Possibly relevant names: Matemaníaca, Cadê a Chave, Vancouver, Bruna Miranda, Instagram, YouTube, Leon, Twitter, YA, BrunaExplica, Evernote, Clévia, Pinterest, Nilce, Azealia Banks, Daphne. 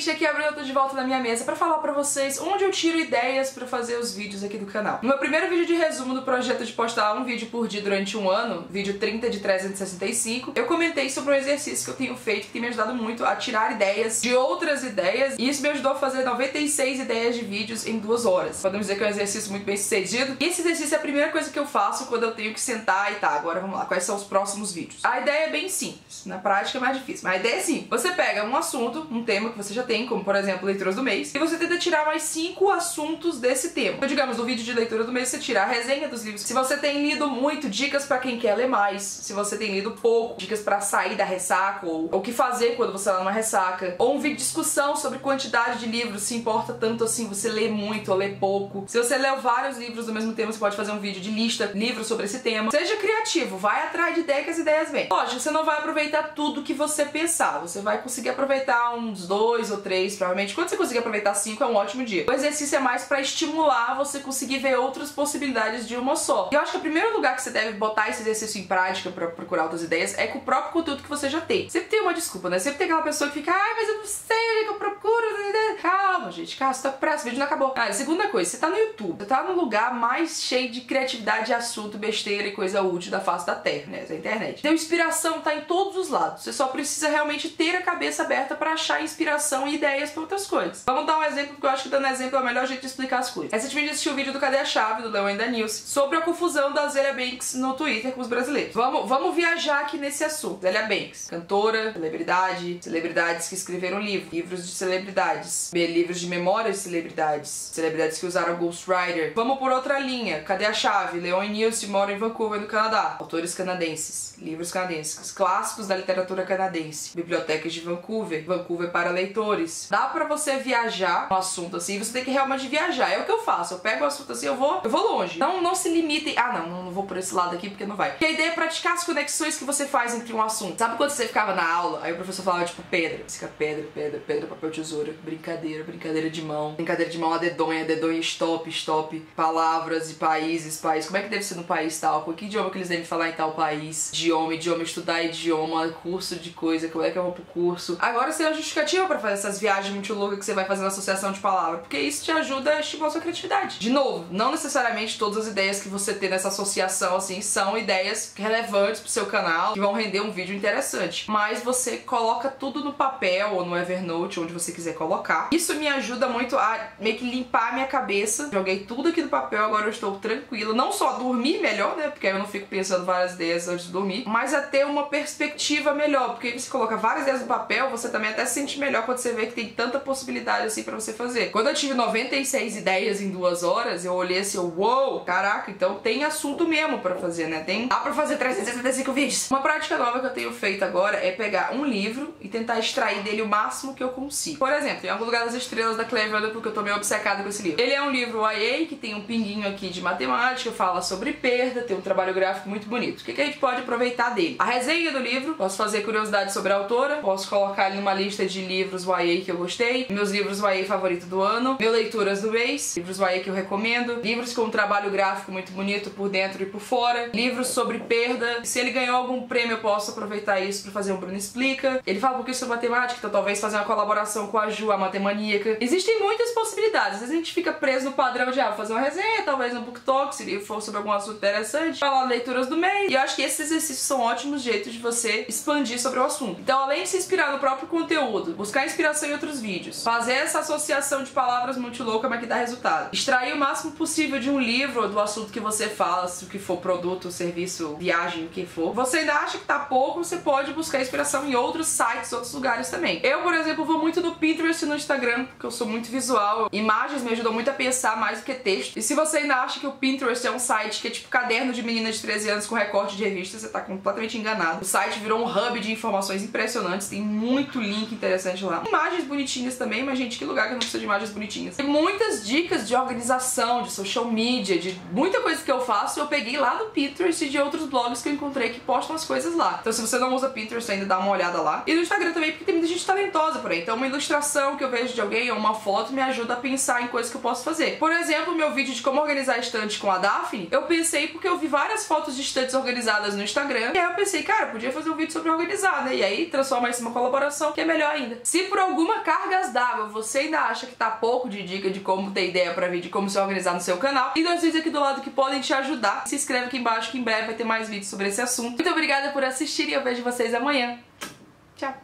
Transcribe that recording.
gente, aqui é a Bruna, eu tô de volta na minha mesa pra falar pra vocês onde eu tiro ideias pra fazer os vídeos aqui do canal. No meu primeiro vídeo de resumo do projeto de postar um vídeo por dia durante um ano, vídeo 30 de 365, eu comentei sobre um exercício que eu tenho feito que tem me ajudado muito a tirar ideias de outras ideias, e isso me ajudou a fazer 96 ideias de vídeos em 2 horas. Podemos dizer que é um exercício muito bem sucedido, e esse exercício é a primeira coisa que eu faço quando eu tenho que sentar e tá, agora vamos lá, quais são os próximos vídeos? A ideia é bem simples, na prática é mais difícil, mas a ideia é simples. Você pega um assunto, um tema que você já tem, como por exemplo, leituras do mês, e você tenta tirar mais 5 assuntos desse tema. Então, digamos, no vídeo de leitura do mês, você tira a resenha dos livros. Se você tem lido muito, dicas pra quem quer ler mais. Se você tem lido pouco, dicas pra sair da ressaca, ou o que fazer quando você tá numa ressaca. Ou um vídeo de discussão sobre quantidade de livros, se importa tanto assim você ler muito ou ler pouco. Se você leu vários livros do mesmo tema, você pode fazer um vídeo de lista, livros sobre esse tema. Seja criativo, vai atrás de ideia que as ideias vêm. Lógico, você não vai aproveitar tudo que você pensar, você vai conseguir aproveitar uns 2 ou 3, provavelmente. Quando você conseguir aproveitar 5, é um ótimo dia. O exercício é mais pra estimular você conseguir ver outras possibilidades de uma só. E eu acho que o primeiro lugar que você deve botar esse exercício em prática pra procurar outras ideias é com o próprio conteúdo que você já tem. Sempre tem uma desculpa, né? Sempre tem aquela pessoa que fica, ai, mas eu não sei onde é que eu procuro. Calma, gente, calma, você tá com pressa, o vídeo não acabou. Ah, segunda coisa, você tá no YouTube, você tá num lugar mais cheio de criatividade, assunto, besteira e coisa útil da face da terra, né? Da internet. Então, inspiração tá em todos os lados. Você só precisa realmente ter a cabeça aberta pra achar inspiração e ideias pra outras coisas. Vamos dar um exemplo, porque eu acho que dando exemplo é o melhor jeito de explicar as coisas. Recentemente assisti o vídeo do Cadê a Chave, do Leon e da Nilce, sobre a confusão da Azealia Banks no Twitter com os brasileiros. Vamos viajar aqui nesse assunto. Azealia Banks, cantora, celebridade, celebridades que escreveram livros de celebridades, livros de memórias de celebridades, celebridades que usaram ghostwriter. Vamos por outra linha. Cadê a Chave? Leon e Nilce moram em Vancouver, no Canadá. Autores canadenses, livros canadenses, clássicos da literatura canadense, bibliotecas de Vancouver, Vancouver para leitores. Dá pra você viajar no assunto assim, você tem que realmente viajar. É o que eu faço, eu pego o assunto assim, eu vou longe. Então não se limitem, não vou por esse lado aqui porque não vai. Porque a ideia é praticar as conexões que você faz entre um assunto. Sabe quando você ficava na aula, aí o professor falava tipo pedra, você fica pedra, papel, tesoura, brincadeira de mão. Brincadeira de mão, a dedonha, stop. Palavras e países. Como é que deve ser no país tal? Com que idioma que eles devem falar em tal país? Idioma, estudar idioma, curso de coisa, como é que eu vou pro curso? Agora você é justificativa pra fazer essas viagens muito loucas que você vai fazer na associação de palavras, porque isso te ajuda a estimular a sua criatividade. De novo, não necessariamente todas as ideias que você tem nessa associação, assim, são ideias relevantes pro seu canal, que vão render um vídeo interessante. Mas você coloca tudo no papel, ou no Evernote, onde você quiser colocar. Isso me ajuda muito a meio que limpar a minha cabeça. Joguei tudo aqui no papel, agora eu estou tranquila. Não só dormir melhor, né? Porque aí eu não fico pensando várias ideias antes de dormir, mas a ter uma perspectiva melhor. Porque aí você coloca várias ideias no papel, você também até se sente melhor quando você vê que tem tanta possibilidade assim pra você fazer. Quando eu tive 96 ideias em 2 horas, eu olhei assim, uou, caraca, então tem assunto mesmo pra fazer, né? Dá pra fazer 365 vídeos. Uma prática nova que eu tenho feito agora é pegar um livro e tentar extrair dele o máximo que eu consigo. Por exemplo, em algum lugar das estrelas da Clévia, porque eu tô meio obcecada com esse livro. Ele é um livro YA, que tem um pinguinho aqui de matemática, fala sobre perda, tem um trabalho gráfico muito bonito. O que a gente pode aproveitar dele? A resenha do livro, posso fazer curiosidade sobre a autora, posso colocar ele numa lista de livros YA que eu gostei, meus livros YA favoritos do ano, meus leituras do mês, livros YA que eu recomendo, livros com um trabalho gráfico muito bonito por dentro e por fora, livros sobre perda. Se ele ganhou algum prêmio, eu posso aproveitar isso pra fazer um Bruno Explica. Ele fala um pouquinho sobre matemática, então talvez fazer uma colaboração com a Ju, a Matemaníaca. Existem muitas possibilidades. Às vezes a gente fica preso no padrão de fazer uma resenha, talvez um book talk, se ele for sobre algum assunto interessante, falar leituras do mês. E eu acho que esses exercícios são ótimos jeitos de você expandir sobre o assunto. Então, além de se inspirar no próprio conteúdo, buscar inspiração em outros vídeos, fazer essa associação de palavras muito louca, mas que dá resultado. Extrair o máximo possível de um livro ou do assunto que você fala, se o que for produto, serviço, viagem, o que for. Você ainda acha que tá pouco, você pode buscar inspiração em outros sites, outros lugares também. Eu, por exemplo, vou muito no Pinterest e no Instagram, porque eu sou muito visual. Imagens me ajudam muito a pensar mais do que texto. E se você ainda acha que o Pinterest é um site que é tipo caderno de menina de 13 anos com recorte de revista, você tá completamente enganado. O site virou um hub de informações impressionantes, tem muito link interessante lá. Imagens bonitinhas também, mas gente, que lugar que não precisa de imagens bonitinhas? Tem muitas dicas de organização, de social media, de muita coisa que eu faço, eu peguei lá do Pinterest e de outros blogs que eu encontrei que postam as coisas lá. Então se você não usa Pinterest ainda, dá uma olhada lá. E no Instagram também, porque tem muita gente talentosa por aí. Então uma ilustração que eu vejo de alguém ou uma foto me ajuda a pensar em coisas que eu posso fazer. Por exemplo, meu vídeo de como organizar estantes com a Daphne, eu pensei porque eu vi várias fotos de estantes organizadas no Instagram, e aí eu pensei, cara, eu podia fazer um vídeo sobre organizar, né? E aí transformar isso em uma colaboração, que é melhor ainda. Se por alguma cargas d'água, você ainda acha que tá pouco de dica de como ter ideia pra vídeo, de como se organizar no seu canal, e dois vídeos aqui do lado que podem te ajudar. Se inscreve aqui embaixo que em breve vai ter mais vídeos sobre esse assunto. Muito obrigada por assistir e eu vejo vocês amanhã.